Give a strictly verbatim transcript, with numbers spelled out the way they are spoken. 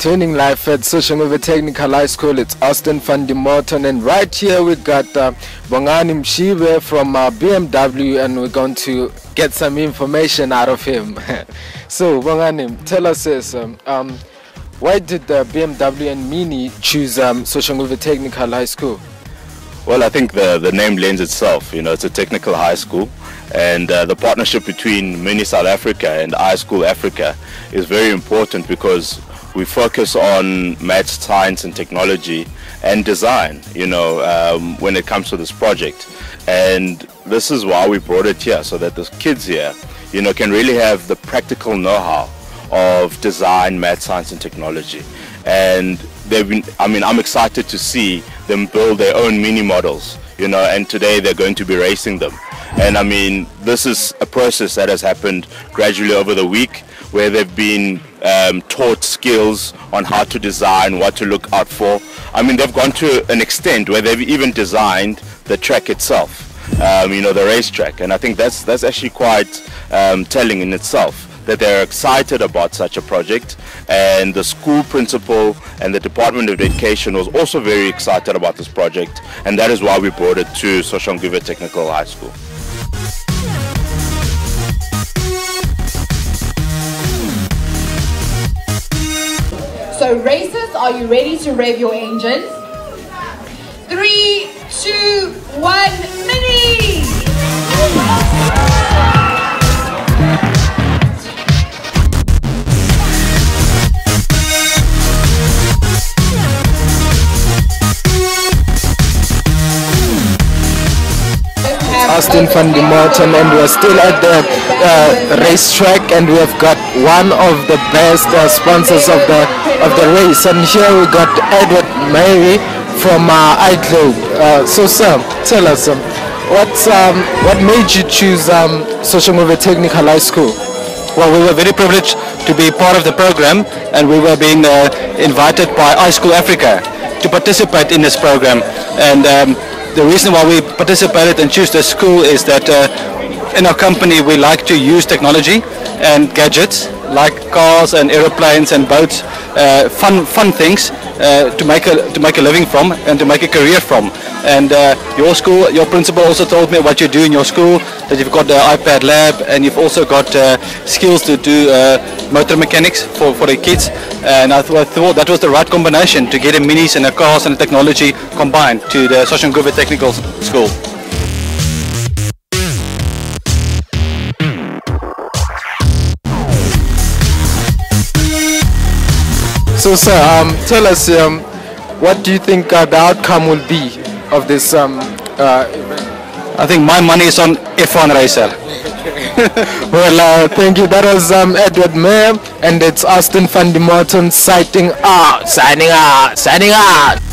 Turning life at Soshanguve Technical High School, it's Austin Van der Merwe, and right here we got uh, Bongani Mshibe from uh, B M W, and we're going to get some information out of him. So Bongani, tell us this, um, um, why did uh, B M W and Mini choose um, Soshanguve Technical High School? Well, I think the, the name lends itself, you know, it's a technical high school. And uh, the partnership between Mini South Africa and iSchool Africa is very important because we focus on maths, science and technology and design, you know, um, when it comes to this project. And this is why we brought it here, so that the kids here, you know, can really have the practical know-how of design, maths, science and technology. And they've been, I mean, I'm excited to see them build their own mini models, you know, and today they're going to be racing them. And I mean, this is a process that has happened gradually over the week where they've been um, taught skills on how to design, what to look out for. I mean, they've gone to an extent where they've even designed the track itself, um, you know, the racetrack. And I think that's, that's actually quite um, telling in itself, that they're excited about such a project. And the school principal and the Department of Education was also very excited about this project. And that is why we brought it to Soshanguve Technical High School. So racers, are you ready to rev your engines? Three, two, one, Mini! Austin Van der Merwe, and we're still at the uh, racetrack, and we have got one of the best uh, sponsors of the of the race, and here we got Edward Mary from uh, iGlobe. Uh, so Sam, tell us, um, what um, what made you choose um, Soshanguve Technical High School? Well, we were very privileged to be part of the program, and we were being uh, invited by iSchool Africa to participate in this program, and. Um, The reason why we participated and choose this school is that uh, in our company we like to use technology and gadgets like cars and aeroplanes and boats, uh, fun fun things uh, to make a to make a living from and to make a career from. And uh, your school, your principal also told me what you do in your school, that you've got the iPad lab and you've also got uh, skills to do uh, motor mechanics for for the kids. And I, th I thought that was the right combination to get a minis and a cars and a technology combined to the Soshanguve Technical School. So sir, um, tell us, um, what do you think uh, the outcome will be of this um, uh, event? I think my money is on F one racer. Well, uh, thank you. That was um, Edward Mayer, and it's Austin Van der Merwe citing out, signing out, signing out.